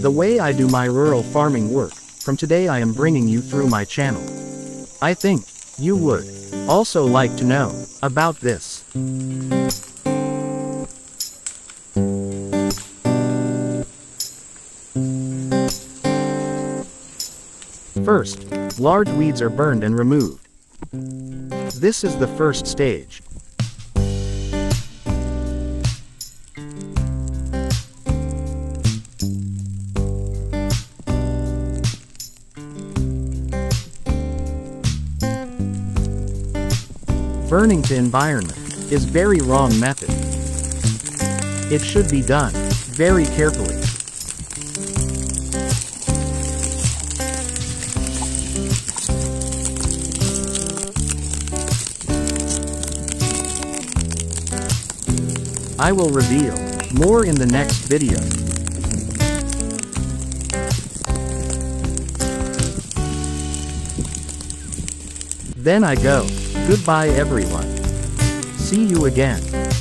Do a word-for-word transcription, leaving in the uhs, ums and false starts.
The way I do my rural farming work, from today I am bringing you through my channel. I think you would also like to know about this. First, large weeds are burned and removed. This is the first stage. Burning the environment is very wrong method. It should be done very carefully. I will reveal more in the next video. Then I go. Goodbye everyone. See you again.